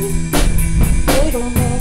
see. They don't know.